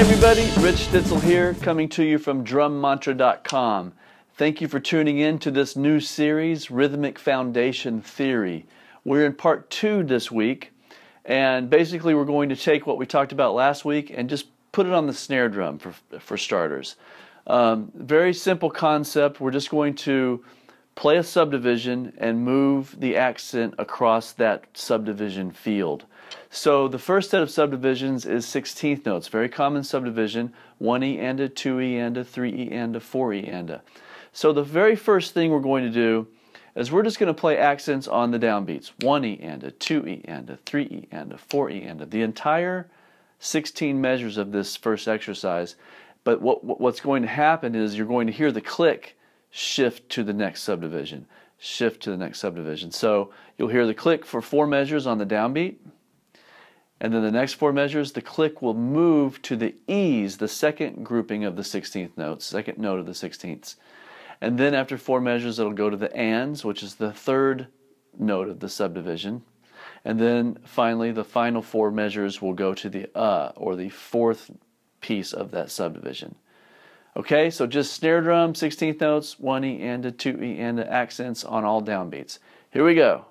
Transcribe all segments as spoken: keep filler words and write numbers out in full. Hey everybody, Rich Stitzel here, coming to you from Drum Mantra dot com. Thank you for tuning in to this new series, Rhythmic Foundation Theory. We're in part two this week, and basically we're going to take what we talked about last week and just put it on the snare drum for, for starters. Um, very simple concept. We're just going to play a subdivision and move the accent across that subdivision field. So the first set of subdivisions is sixteenth notes, very common subdivision, one E and a, two E and a, three E and a, four E and a. So the very first thing we're going to do is we're just going to play accents on the downbeats, one E and a, two E and a, three E and a, four E and a, the entire sixteen measures of this first exercise. But what, what's going to happen is you're going to hear the click shift to the next subdivision, shift to the next subdivision. So you'll hear the click for four measures on the downbeat, and then the next four measures, the click will move to the E's, the second grouping of the sixteenth notes, second note of the sixteenths. And then after four measures, it'll go to the ands, which is the third note of the subdivision. And then finally, the final four measures will go to the uh, or the fourth piece of that subdivision. Okay, so just snare drum, sixteenth notes, one E and a, two E and a, accents on all downbeats. Here we go.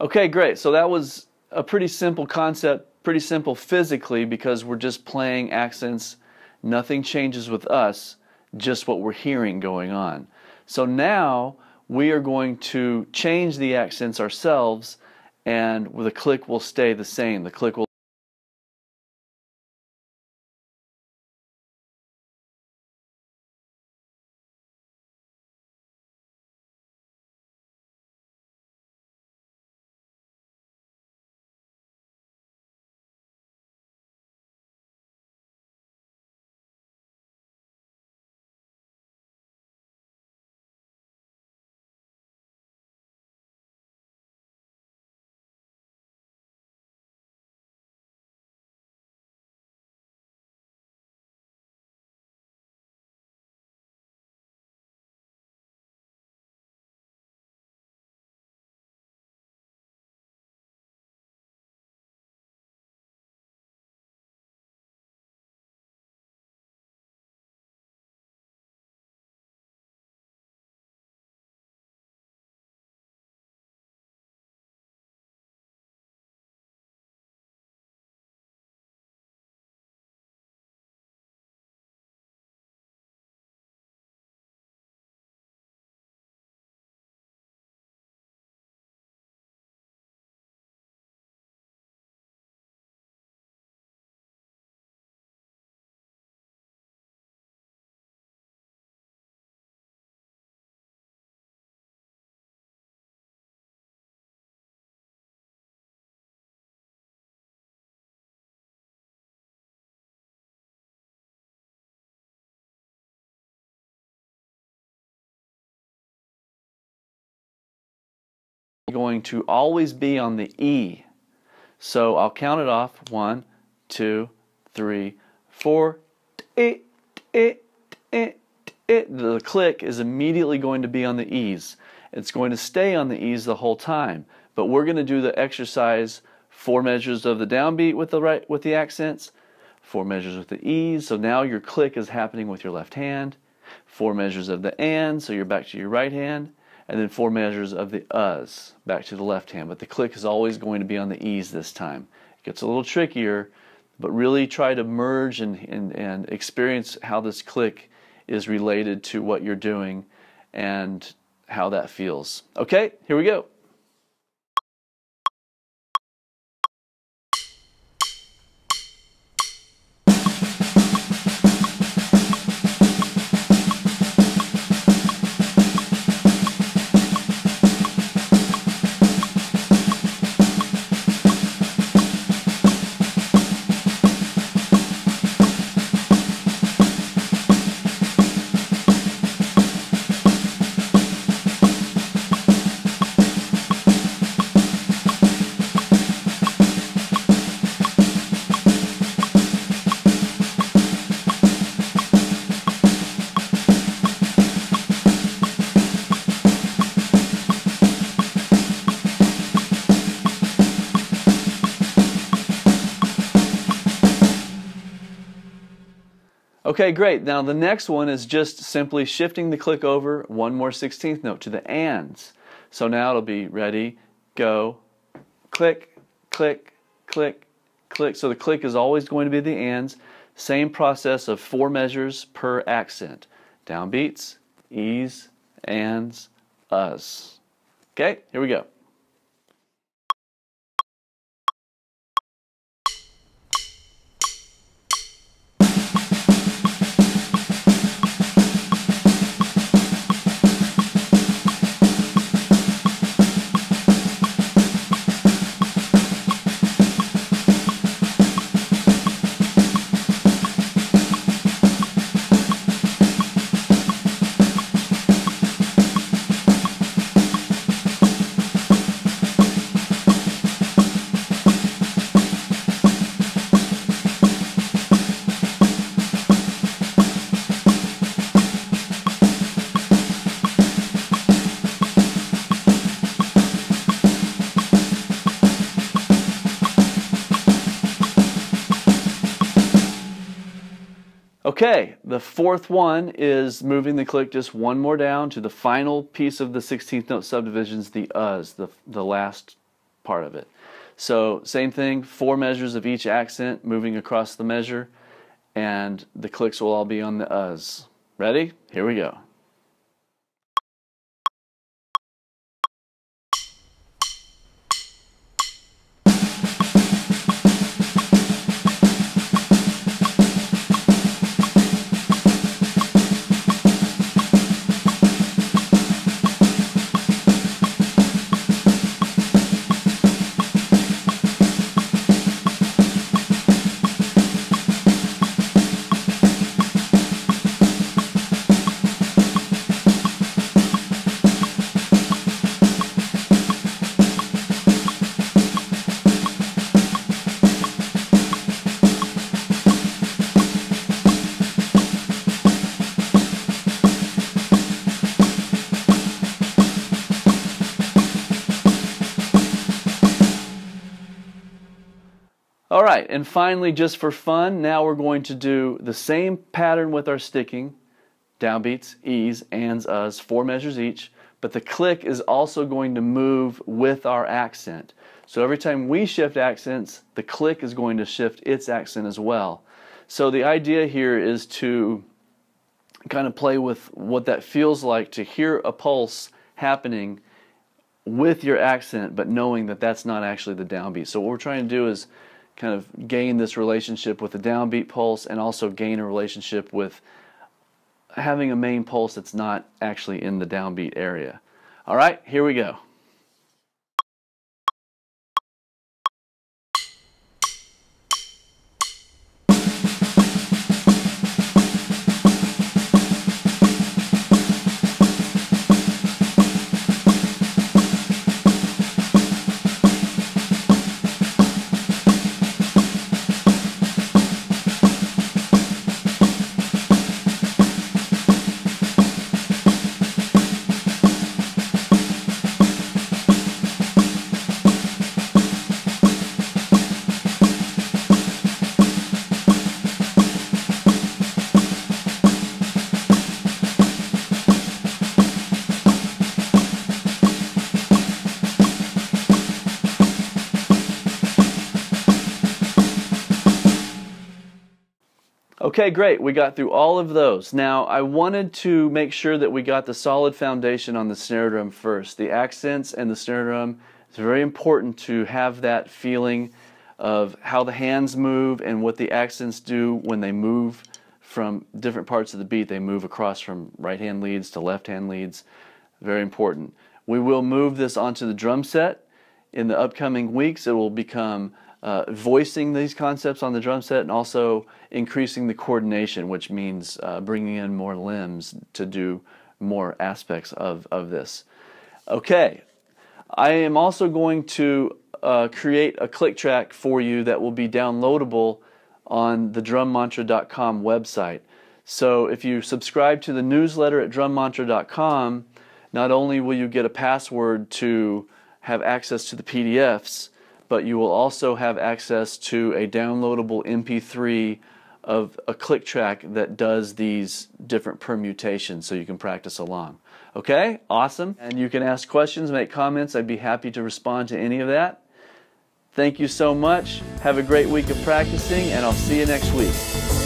Okay, great. So that was a pretty simple concept, pretty simple physically, because we're just playing accents. Nothing changes with us, just what we're hearing going on. So now we are going to change the accents ourselves, and the click will stay the same. The click will going to always be on the E. So I'll count it off. One, two, three, four. It, it, it, it. The click is immediately going to be on the E's. It's going to stay on the E's the whole time. But we're going to do the exercise, four measures of the downbeat with the right with the accents, four measures with the E's. So now your click is happening with your left hand, four measures of the and, so you're back to your right hand, and then four measures of the uhs back to the left hand. But the click is always going to be on the E's this time. It gets a little trickier, but really try to merge and, and, and experience how this click is related to what you're doing, and how that feels. Okay, here we go. Okay, great. Now the next one is just simply shifting the click over one more sixteenth note to the ands. So now it'll be ready, go, click, click, click, click. So the click is always going to be the ands. Same process of four measures per accent. Downbeats, e's, ands, us. Okay, here we go. Okay, the fourth one is moving the click just one more down to the final piece of the sixteenth note subdivisions, the uhs, the, the last part of it. So same thing, four measures of each accent moving across the measure, and the clicks will all be on the uhs. Ready? Here we go. Alright, and finally, just for fun, now we're going to do the same pattern with our sticking, downbeats, E's, ands, us, four measures each, but the click is also going to move with our accent. So every time we shift accents, the click is going to shift its accent as well. So the idea here is to kind of play with what that feels like, to hear a pulse happening with your accent, but knowing that that's not actually the downbeat. So what we're trying to do is kind of gain this relationship with the downbeat pulse and also gain a relationship with having a main pulse that's not actually in the downbeat area. All right, here we go. Okay, great. We got through all of those. Now, I wanted to make sure that we got the solid foundation on the snare drum first. The accents and the snare drum, it's very important to have that feeling of how the hands move and what the accents do when they move from different parts of the beat. They move across from right hand leads to left hand leads. Very important. We will move this onto the drum set in the upcoming weeks. It will become uh, voicing these concepts on the drum set and also increasing the coordination, which means uh, bringing in more limbs to do more aspects of, of this. Okay, I am also going to Uh, create a click track for you that will be downloadable on the Drum Mantra dot com website. So if you subscribe to the newsletter at Drum Mantra dot com, not only will you get a password to have access to the P D Fs, but you will also have access to a downloadable M P three of a click track that does these different permutations so you can practice along. Okay? Awesome. And you can ask questions, make comments. I'd be happy to respond to any of that. Thank you so much. Have a great week of practicing, and I'll see you next week.